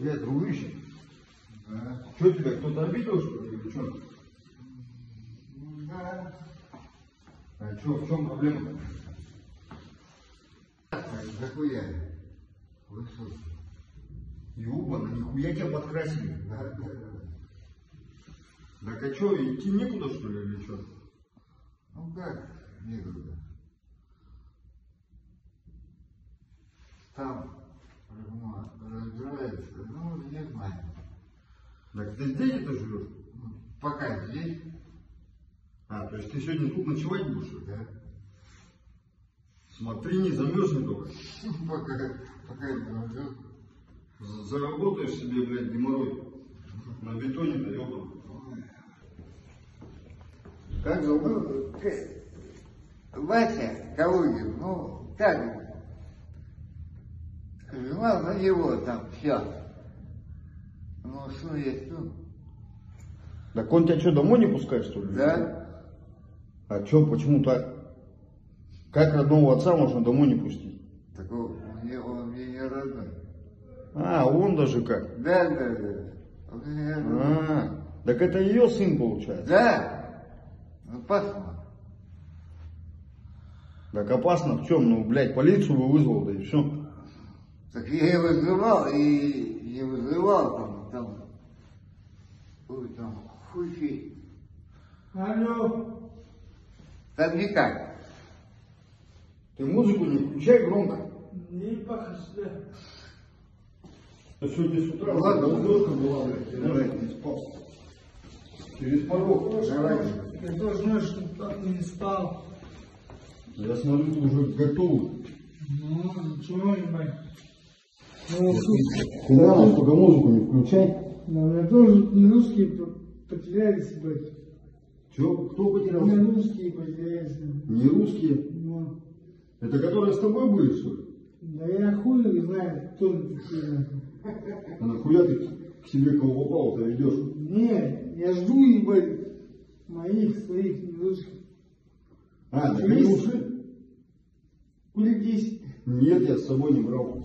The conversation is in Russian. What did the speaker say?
Бля, дружище, да. Что тебя, кто-то обидел, что ли, или что? Да. А что, в чем проблема-то? Нахуя? Вы что? Ёбана, нихуя тебя подкрасили. Да. Так а что, идти некуда, что ли, или что? Ну как, некуда. Там разбирается, ну, не знаю. Так ты здесь-то живешь? Пока здесь. А, то есть ты сегодня тут ночевать будешь? Да. Смотри, не замерзни только. Пока не замерз. Заработаешь себе, блядь, геморрой. На бетоне-то, ёбан. Как зовут? Вася Калугин, ну, так. Жила на него там все. Ну, что есть тут? Так он тебя что, домой не пускает, что ли? Да. А что, почему так? Как родного отца можно домой не пустить? Так он мне не родной. А, он даже как? Да. Он мне родной. А, так это ее сын получается? Да. Опасно. Так опасно в чем? Ну, блядь, полицию бы вызвал, да и все. Так я и вызывал, там, хуй. Алло. Там никак. Ты музыку не включай громко. Не пока сюда. А сегодня с утра воздушка была, блядь, я не спал. Через порог. Я тоже ночь, чтобы так не спал. Я смотрю, ты уже готов. Ну, ничего, ебать. Ну, ты главное, только музыку не включай. Да, у меня тоже русские потерялись, блядь. Чё? Кто потерялся? У меня русские потерялись. Не русские? Ну. Это которые с тобой были, что ли? Да я хуй не знаю, кто потерялся. А нахуя ты к себе кого попал-то ведёшь? Нет, я жду, ебать, моих, своих, не русских. А, ты не уши? Кулитись. Нет, я с собой не брал.